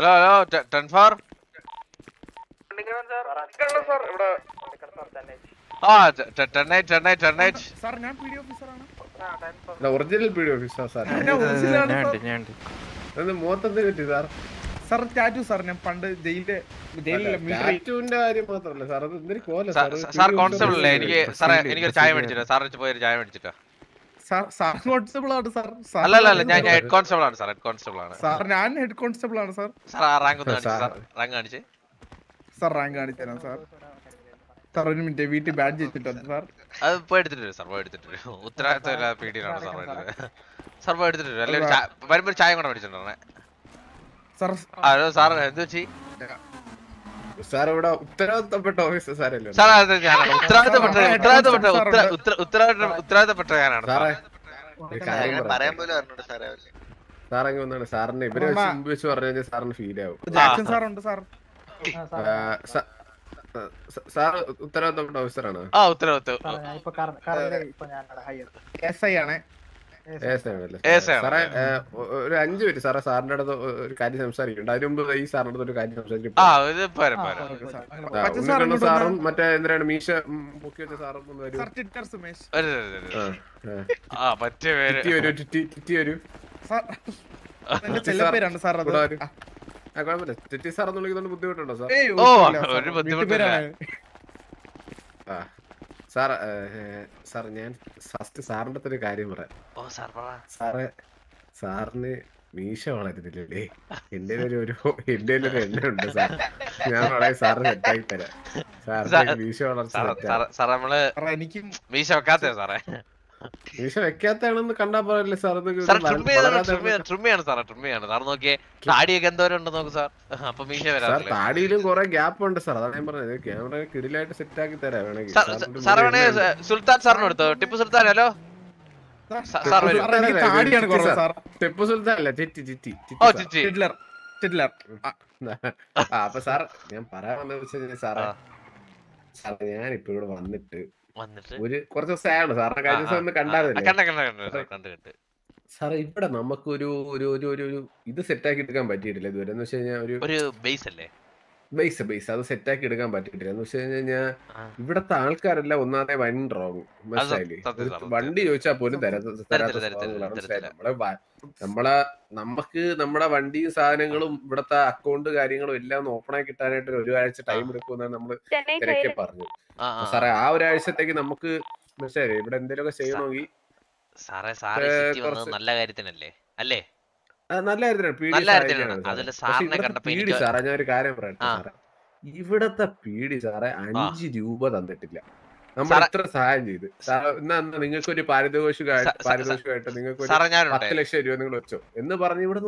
Halo, Danfar. Dengaran sir. Dengaran sir. Udah. Ah, Danage. Sir, ngan video officer ana. Nah, Danfar. Nah, original video officer sir. Naan. Naan moothathe vetti sir. Sir tattoo sir njan pand jailile military tattoo inde karyam mathralla sir adu endri kola sir. Sir constable alle enike sir enike chaya medichittu sir ichu poi chaya medichittu. Sir constable ആണ് sir. അല്ലല്ല ഞാൻ head constable ആണ് sir. Head constable ആണ് sir. ഞാൻ head constable ആണ് sir. Sir rank ഒന്ന് കാണിച്ചേ sir. Rank കാണിച്ചേ സർ. റാങ്ക് കാണിച്ചു തരാം സർ. സർ ഒരു മിനിറ്റ് വീട്ടിൽ ബാഡ്ജ് വെച്ചിട്ടുണ്ട് സർ. അത് പോയി എടുത്തിട്ട് വരും സർ. പോയി എടുത്തിട്ട് വരും. ഉത്തരവാദിത്തമില്ലാത്ത പീഡിയാണ് സർ. സർ പോയി എടുത്തിട്ട് വരും. അല്ലേ വരുമ്പോൾ ചായ കൂടെ മേടിച്ചിട്ടുണ്ടേ സർ. ഹലോ സർ എന്തു വെച്ചി സർ? ഇവിടെ ഉത്തരവാദിത്തപ്പെട്ട ഓഫീസർ സാറല്ലേ സർ? അത് ഞാനാണ് ഉത്തരവാദിത്തപ്പെട്ട ഞാനാണ് സാറേ. കാര്യങ്ങൾ പറയാൻ പോലും അറിഞ്ഞോണ്ട് സാറേ അല്ലേ സാർ? അങ്ങ് വന്നാണ് സാറിന് ഇവരെ സിമ്പ് വെച്ച് പറഞ്ഞു കഴിഞ്ഞാൽ സാറിന് ഫീൽ ആവും. ജാക്സൺ സാർ ഉണ്ട് സാർ. സാർ ഉത്തരവാദിത്തപ്പെട്ട ഓഫീസറാണ്. ആ ഉത്തരവാദിത്തം ഇപ്പോ കറന്റ് ഇപ്പോ ഞാനാണ് ഹയർ എസ്ഐ ആണ്. സാറേ ഒരു 5 മിനിറ്റ് സാറേ സാറിന്റെ അടുത്ത് ഒരു കാര്യം സംസാരിക്കുന്നുണ്ട്. അതിന് മുമ്പ് ഈ സാറിന്റെ അടുത്ത് ഒരു കാര്യം സംസാരിക്കും. സാറും മറ്റേ എന്തിനാണ് മീശ പൊക്കി വെച്ച സാറും കുഴപ്പമില്ല. ടിറ്റി സാർ എന്ന് വിളിക്കുന്നോണ്ട് ബുദ്ധിമുട്ടുണ്ടോ സാർ? സാർ സാർ ഞാൻ ഫസ്റ്റ് സാറിന്റെ അടുത്തൊരു കാര്യം പറയാം. സാറേ സാറിന് മീശ വളരുന്നില്ലേ? എന്റെ ഒരു എണ്ണ ഉണ്ട് സാർ. ഞാൻ വളരെ സാറിന് സെറ്റാക്കി തരാം. സാറിന് മീശ വളർച്ച എനിക്ക് മീശ വെക്കാത്ത സാറേ. മീശ വെക്കാത്താണെന്ന് കണ്ടാ പറയല്ലേ സാർ. നോക്കിയേ താടിയൊക്കെ എന്തോരം ഉണ്ട് നോക്ക് സാർ. അപ്പൊ മീശ വരാം. താടിയിലും കുറെ ഗ്യാപ്പ് ഉണ്ട് സാർ. അതാണ് ഞാൻ പറഞ്ഞത്. ക്യാമറ കിടിലായിട്ട് സെറ്റ് ആക്കി തരാം വേണമെങ്കിൽ. സാർ വേണേ സുൽത്താൻ സാറിന് എടുത്തോ. ടിപ്പു സുൽത്താൻ. ഹലോ ടിപ്പു സുൽത്താൻ അല്ല ചിറ്റി. അപ്പൊ സാർ ഞാൻ പറയാൻ സാറേ സാറേ ഞാൻ ഇപ്പൊ ഇവിടെ കുറച്ച് ദിവസമായാണ് സാറിന്റെ കാര്യം കണ്ടാറില്ലേ സാറേ? ഇവിടെ നമുക്ക് ഒരു ഇത് സെറ്റാക്കി എടുക്കാൻ പറ്റിയിട്ടില്ല ഇതുവരെ. എന്ന് വെച്ച് കഴിഞ്ഞാൽ ഒരു ബേസ് അത് സെറ്റാക്കി എടുക്കാൻ പറ്റിയിട്ടില്ല. എന്ന് വെച്ച് കഴിഞ്ഞാൽ ഇവിടത്തെ ആൾക്കാരെല്ലാം ഒന്നാമതെ വൻ റോങ്. മനസ്സിലായില്ലേ? വണ്ടി ചോദിച്ചാൽ പോലും നമുക്ക് നമ്മുടെ വണ്ടിയും സാധനങ്ങളും ഇവിടത്തെ അക്കൗണ്ട് കാര്യങ്ങളും എല്ലാം ഓപ്പൺ ആയി കിട്ടാനായിട്ട് ഒരു ആഴ്ച ടൈം എടുക്കുമെന്നാണ് നമ്മള് തിരക്കെ പറഞ്ഞത് സാറേ. ആ ഒരാഴ്ചത്തേക്ക് നമുക്ക് മനസ്സിലായില്ലേ? ഇവിടെ എന്തെങ്കിലുമൊക്കെ ചെയ്യണമെങ്കിൽ നല്ല കാര്യത്തിനല്ലേ അല്ലേ? നല്ല കാര്യത്തിനാണ് സാറേ. ഞാൻ ഒരു കാര്യം പറയട്ടെ സാറേ. ഇവിടത്തെ പീഡി സാറേ 5 രൂപ തന്നിട്ടില്ല. നമ്മൾ എത്ര സഹായം ചെയ്ത് സാറേ. നിങ്ങൾക്ക് ഒരു പാരിതോഷികമായിട്ട് നിങ്ങൾക്ക് 10 ലക്ഷം രൂപ നിങ്ങൾ വെച്ചോ എന്ന് പറഞ്ഞു. ഇവിടെ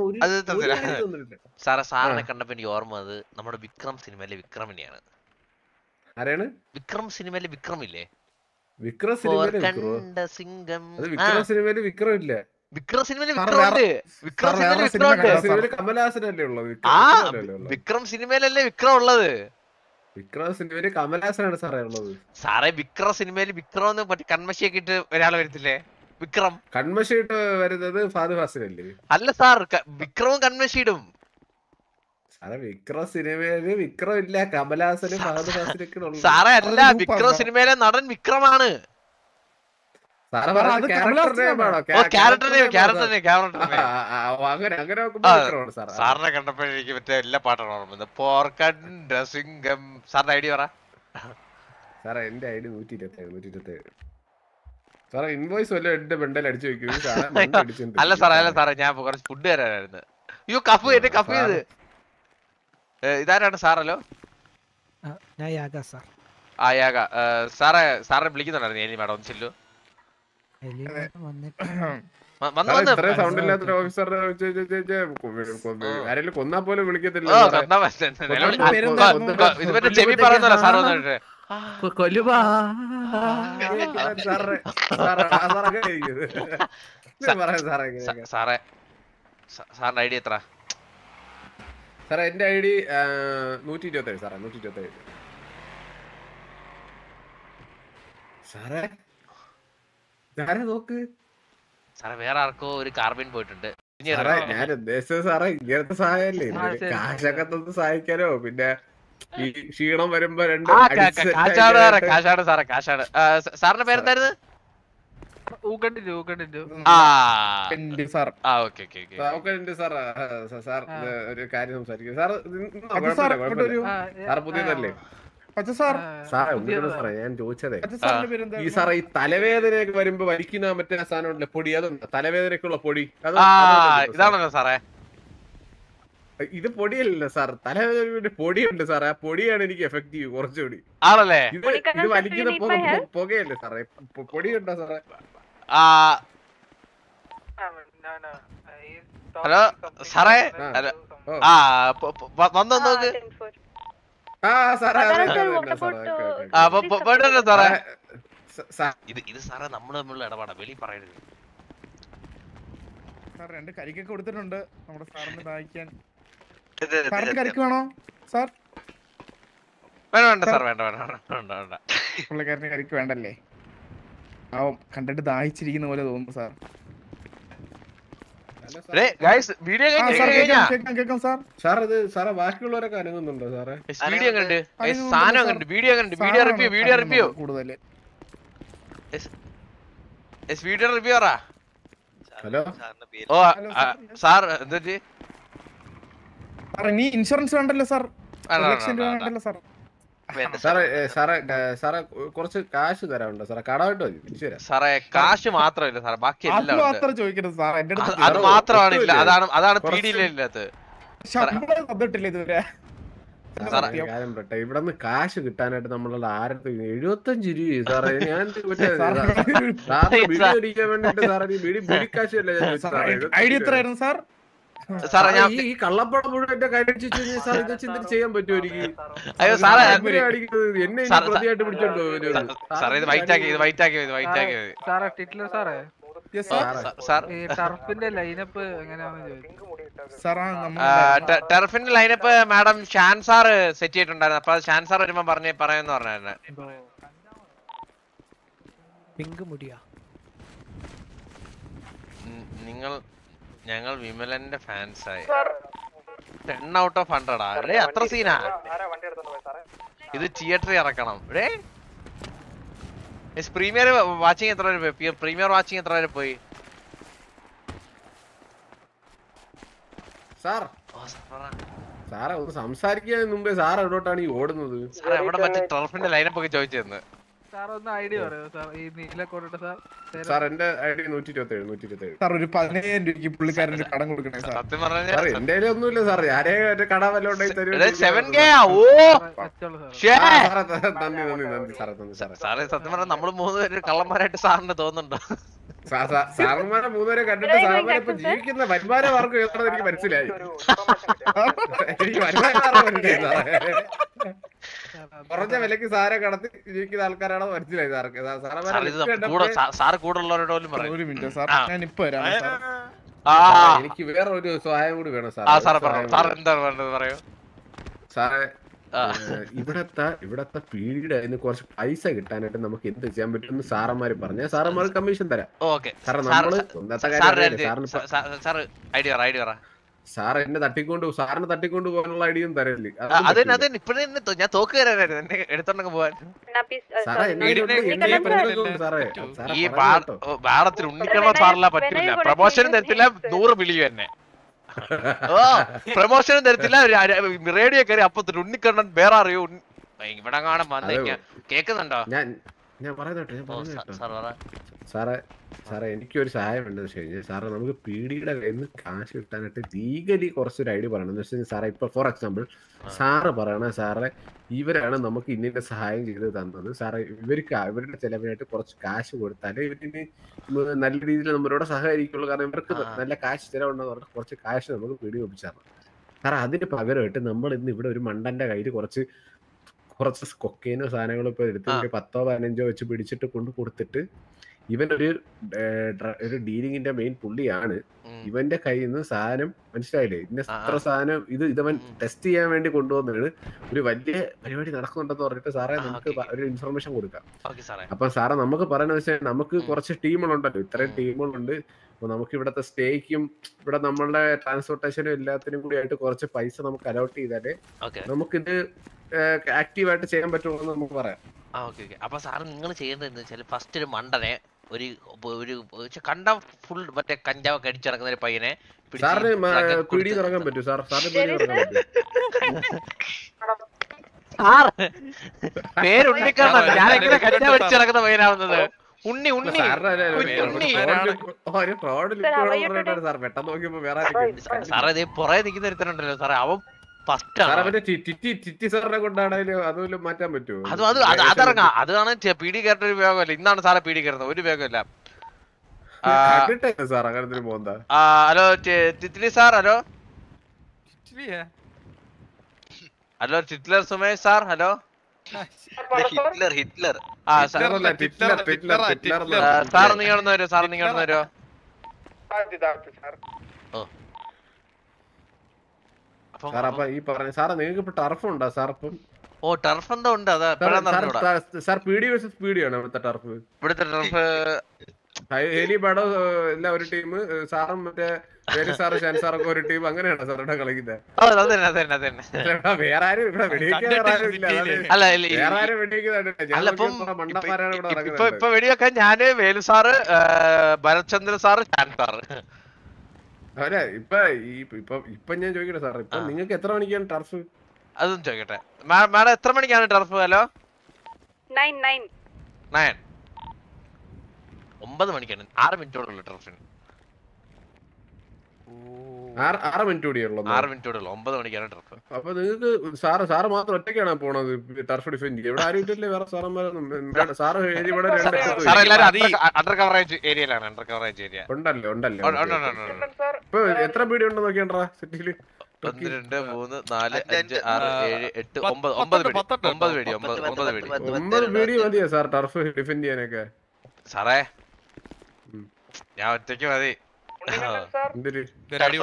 സാറേ സാറിനെ കണ്ടപ്പോ എനിക്ക് ഓർമ്മ അത് നമ്മുടെ വിക്രം സിനിമയിലെ വിക്രമിനെയാണ്. ആരാണ് വിക്രം സിനിമയിലെ വിക്രം ഇല്ലേ? വിക്രം സിനിമയില് വിക്രം ഇല്ല. വിക്രം സിനിമയില് വിക്രം സിനിമയിലല്ലേ വിക്രം ഉള്ളത്? വിക്രം സിനിമയില് കമലഹാസനാണ് സാറേ ഉള്ളത്. സാറേ വിക്രം സിനിമയില് വിക്രം കൺമശിയൊക്കെ ഇട്ട് ഒരാൾ വരത്തില്ലേ? വിക്രം കൺമശിയിട്ട് വരുന്നത് ഫഹദ് ഫാസിലല്ലേ? അല്ല സാർ, വിക്രവും കൺമശിയിടും. സാറേ വിക്രം സിനിമയില് വിക്രം ഇല്ല, കമലഹാസനും ഫഹദ് ഫാസിലൊക്കെ. സാറേ അല്ല, വിക്രം സിനിമയിലെ നടൻ വിക്രമാണ്. സാറിനെ കണ്ടപ്പോഴേക്ക് മറ്റേ എല്ലാ പാട്ടാണ് ഓർമ്മ. സാറിന്റെ ഐഡി പറ സാറേ. എന്റെ ഐഡി 127. സാറേ ഇൻവോയ്സ് വല്ല എന്റെ ബെണ്ടയിൽ അടിച്ചു വെക്കും. അല്ല സാറേ, ഞാൻ കുറച്ച് ഫുഡ് തരാനായിരുന്നു. അയ്യോ കഫ് എന്റെ കഫ് ചെയ്ത്. ഇതാരാണ് സാറല്ലോ? സാറേ സാറിനെ വിളിക്കുന്നുണ്ടായിരുന്നു ഏനി മാഡം. ഒന്ന് ചെല്ലു. കൊന്നാ പോലും വിളിക്കത്തില്ല. സാറിന്റെ ഐഡി എത്ര സാറേ? എന്റെ ഐഡി 127 സാറേ. 127 സാറേ. നോക്ക് സാറേ, വേറെ ആർക്കോ ഒരു കാർബിൻ പോയിട്ടുണ്ട്. സാറേ ഞാൻ ഉദ്ദേശിച്ചത് സാറേ ഇങ്ങനത്തെ സഹായമല്ലേ, കാശൊക്കെ തന്ന് സഹായിക്കാനോ, പിന്നെ ഈ ക്ഷീണം വരുമ്പോ രണ്ട് സാറിന്റെ പേരെന്തായിരുന്നു? ഒരു കാര്യം സംസാരിക്കും സാർ, പുതിയതല്ലേ സാറേ ഞാൻ ചോദിച്ചതേ ഈ സാറേ ഈ തലവേദനയൊക്കെ വരുമ്പോ വലിക്കുന്ന മറ്റേ സാധനം പൊടി, അതൊന്നും തലവേദനക്കുള്ള പൊടി ഇതാണല്ലോ സാറേ, ഇത് പൊടിയല്ലല്ലോ സാർ, തലവേദന പൊടിയുണ്ട് സാറേ, ആ പൊടിയാണ് എനിക്ക് എഫക്റ്റീവ് കുറച്ചുകൂടി. ആണല്ലേ, ഇത് വലിക്കുന്ന പുകയല്ലേ സാറേ, പൊടിയുണ്ടോ സാറേ? ഹലോ സാറേ, ആ വന്നു നോക്ക് ഇത് സാറേ, നമ്മള് തമ്മിലുള്ള ഇടപാടാ, വെളി പറയരുത്. രണ്ട് കരിക്ക് കൊടുത്തിട്ടുണ്ട് നമ്മുടെ സാറിന് സഹായിക്കാൻ. സാറിന് കരിക്ക് വേണോ സാർ? വേണ്ട സാർ, വേണ്ട വേണ്ട വേണ്ട. പുള്ളിക്കാരന് കരിക്ക് വേണ്ടല്ലേ? ആവും, കണ്ടിട്ട് ദാഹിച്ചിരിക്കുന്ന പോലെ തോന്നുന്നു സാർ. ഇൻഷുറൻസ് വേണ്ടല്ലോ സാർ, കുറച്ച് കാശ് തരാനുണ്ടോ സാറേ? കടമായിട്ട് മതി സാറേ, കാശ് മാത്രമില്ല സാറേ, ബാക്കി എല്ലാം ചോദിക്കരുത് സാർ, എന്റെ അത് മാത്രമാണ് ഇല്ല, അതാണ് അതാണ് പീഡിയിലില്ലാത്ത ഇവിടെ നിന്ന് കാശ് കിട്ടാനായിട്ട് നമ്മളുള്ള 65 രൂപ സാറേ, ഞാൻ അടിക്കാൻ വേണ്ടിട്ട് സാറേ ബിടിക്കാശല്ലേ ഐഡിയ എത്രയായിരുന്നു സാർ? ഈ കള്ളപ്പടം മുഴുവൻ കൈവച്ചിട്ട് ചെയ്യാൻ പറ്റുമായിരിക്കും എന്നെ പ്രതിയായിട്ട് പിടിച്ചോണ്ടോ സാറേ? ടെർഫിന്റെ lineup madam Shan sir set ചെയ്തിട്ടുണ്ടായിരുന്നു, അപ്പൊ ഷാൻ സാർ വരുമ്പോ പറയുന്ന പറഞ്ഞായിരുന്നു നിങ്ങൾ ഞങ്ങൾ വിമലന്റെ ഫാൻസ് ആയി 10/100 അത്ര സീനാ ഇത്, തിയേറ്ററിൽ ഇറക്കണം. പ്രീമിയർ വാച്ചിങ് എത്ര പേര് പോയി? പ്രീമിയർ വാച്ചിങ് എത്ര പേര് പോയി? സാറേ ഒന്ന് സംസാരിക്കാൻ മുമ്പേ സാർ എവിടോട്ടാണ് ഈ ഓടുന്നത്? സാർ എവിടെ മറ്റേ ടർഫിന്റെ ലൈനപ്പ് ഒക്കെ ചോദിച്ചിരുന്നു സാർ. എന്റെ ഐഡി 127 സാർ, ഒരു 17 രൂപയ്ക്ക് പുള്ളിക്കാരൻ കടം കൊടുക്കണേ സാർ. സാർ എന്റെ ഒന്നുമില്ല സാർ, ആരെയും കട വല്ലോണ്ടായി തരും. സാറേ സത്യം പറഞ്ഞാൽ നമ്മള് 3 പേര് കള്ളന്മാരായിട്ട് സാറിന് തോന്നുന്നുണ്ടോ? സാറന്മാരെ 3 പേരെ കണ്ടിട്ട് സാറന്മാരെ ഇപ്പൊ ജീവിക്കുന്ന വരുമാന മാർഗം ഏതാണെന്ന് എനിക്ക് മനസ്സിലായി, എനിക്ക് വരുമാന മാർഗം മനസ്സിലായി സാറേ. കുറഞ്ഞ വിലക്ക് സാറെ കടത്തി ജീവിക്കുന്ന ആൾക്കാരാണോ മനസ്സിലായി സാർക്ക്? എനിക്ക് വേറെ ഒരു സഹായം കൂടി വേണം സാറേ. സാറേ ഇവിടത്തെ പീരീഡ് അതിന് കുറച്ച് പൈസ കിട്ടാനായിട്ട് നമുക്ക് എന്ത് ചെയ്യാൻ പറ്റുമെന്ന് സാറന്മാര് പറഞ്ഞ സാറന്മാർ കമ്മീഷൻ തരാം. സാർ എന്നെ തട്ടിക്കൊണ്ട് സാറിനെ തട്ടിക്കൊണ്ട് പോകാനുള്ള ഐഡിയും തരല്ലേ? ഞാൻ തോക്ക് തരാനായിരുന്നു എടുത്തോണ്ടൊക്കെ പോവാൻ. ഈ ഭാരത്തിൽ ഉണ്ണിക്കള്ള സാറല്ല പറ്റില്ല, പ്രമോഷനും തരത്തില്ല, 100 വിളിയും തന്നെ പ്രമോഷനും തരത്തില്ല. റേഡിയോ കയറി അപ്പത്തിട്ട് ഉണ്ണിക്കണ്ണൻ വേറെ അറിയോ ഇവിടെ കാണാൻ വന്നിരിക്കാൻ കേക്കുന്നുണ്ടോ? ഞാൻ സാറേ സാറേ എനിക്കൊരു സഹായം ഉണ്ടെന്ന് വെച്ച് കഴിഞ്ഞാൽ സാറേ നമുക്ക് പീഡിയുടെ കയ്യിൽ കാശ് കിട്ടാനായിട്ട് ലീഗലി കുറച്ചൊരു ഐഡിയ പറയണം എന്ന് വെച്ച് കഴിഞ്ഞാൽ സാറേ ഇപ്പൊ ഫോർ എക്സാമ്പിൾ സാറ് പറയണ സാറേ ഇവരാണ് നമുക്ക് ഇന്നിന്റെ സഹായം ചെയ്ത് തന്നത് സാറേ, ഇവർക്ക് ഇവരുടെ ചെലവിനായിട്ട് കുറച്ച് കാശ് കൊടുത്താലേ ഇവരിന് നല്ല രീതിയിൽ നമ്മളോട് സഹകരിക്കുള്ളൂ, കാരണം ഇവർക്ക് നല്ല കാശ് ചിലവുണ്ടെന്ന് പറഞ്ഞാൽ കുറച്ച് കാശ് നമുക്ക് പീഡി ഒപ്പിച്ചാണ് സാറേ. അതിന് പകരമായിട്ട് നമ്മൾ ഇന്ന് ഇവിടെ ഒരു മണ്ടന്റെ കയ്യിൽ കുറച്ച് കൊക്കൈനോ സാധനങ്ങളോ ഇപ്പൊ എടുത്ത് 10 or 15 വെച്ച് പിടിച്ചിട്ട് കൊണ്ട് കൊടുത്തിട്ട് ഇവനൊരു ഒരു ഡീലിങ്ങിന്റെ മെയിൻ പുള്ളിയാണ്. ഇവന്റെ കയ്യിൽ നിന്ന് സാധനം മനസ്സിലായില്ലേ, ഇതിന്റെ എത്ര സാധനം ഇത് ഇതവൻ ടെസ്റ്റ് ചെയ്യാൻ വേണ്ടി കൊണ്ടുവന്നത്. ഒരു വലിയ പരിപാടി നടക്കുന്നുണ്ടെന്ന് പറഞ്ഞിട്ട് സാറേ നമുക്ക് ഒരു ഇൻഫർമേഷൻ കൊടുക്കാം. അപ്പൊ സാറേ നമുക്ക് പറയുന്ന വെച്ചാൽ നമുക്ക് കുറച്ച് ടീമുകളുണ്ടല്ലോ, ഇത്രയും ടീമുകളുണ്ട്. അപ്പൊ നമുക്ക് ഇവിടത്തെ സ്റ്റേക്കും ഇവിടെ നമ്മളുടെ ട്രാൻസ്പോർട്ടേഷനും എല്ലാത്തിനും കൂടി ആയിട്ട് കുറച്ച് പൈസ നമുക്ക് അലോട്ട് ചെയ്താലേ നമുക്കിത് ആക്റ്റീവായിട്ട് ചെയ്യാൻ പറ്റുള്ളൂ നമുക്ക് പറയാം. Okay okay. അപ്പൊ സാറ് നിങ്ങൾ ചെയ്യുന്നതെന്ന് വെച്ചാൽ ഫസ്റ്റ് ഒരു മണ്ടനെ ഒരു ഒരു കണ്ട ഫുൾ മറ്റേ കഞ്ചാവൊക്കെ അടിച്ചിറങ്ങുന്ന ഒരു പയ്യനെ പേരുണ്ണിക്കാരണം. ഞാനെങ്ങനെ കഞ്ചാവ് അടിച്ചിറങ്ങുന്ന പയ്യനാവുന്നത്? ഉണ്ണി ഉണ്ണി സാറേ ഇതേ പുറേ നിൽക്കുന്ന ഒരുത്തനുണ്ടല്ലോ സാറേ, അവൻ അതിറങ്ങാം. അതാണ് പി ഡി കയറുന്ന ഒരു വേഗമല്ല. ഇന്നാണ് സാറെ പി ഡി കയറുന്നത്, ഒരു വേഗമില്ല. Hello Titli sir. Hello hello ടിറ്റ്ലർ Sumesh sir. Hello Hitler Hitler sir നിങ്ങന്ന് വരുമോ? സാർ നിങ്ങന്ന് വരുമോ? ഇപ്പൊ വെടിയൊക്കെ ഞാന് വേലു സാറ്, ഭരത്ചന്ദ്ര സാറ്, ചാൻ സാറ്. ഞാൻ ചോദിക്കട്ടെ സാർ, ഇപ്പൊ നിങ്ങൾക്ക് എത്ര മണിക്കാണ് ടർഫ്? അതും ചോദിക്കട്ടെ മാഡം, എത്ര മണിക്കാണ് ടർഫ്? ഹലോ 9 മണിക്കാണ്. 6 മിനിറ്റോടെ ഉള്ളു ടർഫിന്. 6 മിനിറ്റോടെ ഉള്ളു. 6 മിനിറ്റോടെ ഉള്ളു. 9 മണിക്കാണ് ടർഫ്. അപ്പൊ നിങ്ങൾക്ക് സാറ് മാത്രം ഒറ്റയ്ക്കാണ് പോണത് ടർഫ് ഡിഫെൻഡ് ചെയ്യാൻ? ഇവിടെ ആരും ഇല്ലേ വേറെ സാറന്മാരൊന്നും? സാറ് അണ്ടർ കവറേജ് ഏരിയയിലാണ്. അണ്ടർ കവറേജ് ഏരിയ ഉണ്ടല്ലോ ഉണ്ടല്ലോ. ഇപ്പൊ എത്ര പീടി ഉണ്ടോ നോക്കിയാണ്ടാ സിറ്റിയില്? 9 പീടി മതിയോ സാർ ടർഫ് ഡിഫെൻഡ് ചെയ്യാനൊക്കെ? സാറേ ഞാൻ ഒറ്റയ്ക്ക് മതി. സാറൊരു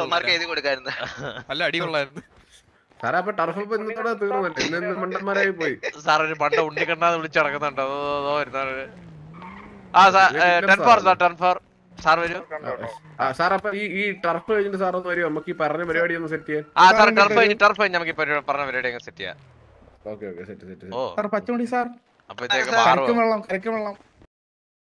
പണ്ട ഉണ്ണിക്കണ്ണാന്ന് വിളിച്ചടക്കുന്നുണ്ടോ? സാർ വരൂ സാർ. അപ്പൊ ഈ ടർഫ് കഴിഞ്ഞിട്ട് സാർ ഒന്ന് വരും, നമുക്ക് ഈ പറഞ്ഞ പരിപാടി ഒന്ന് സെറ്റ് ചെയ്യാം. ടർഫ് കഴിഞ്ഞ് നമുക്ക് പറഞ്ഞ പരിപാടി സെറ്റ് ചെയ്യാം. Okay okay. പച്ചമുടി സാർ. അപ്പൊ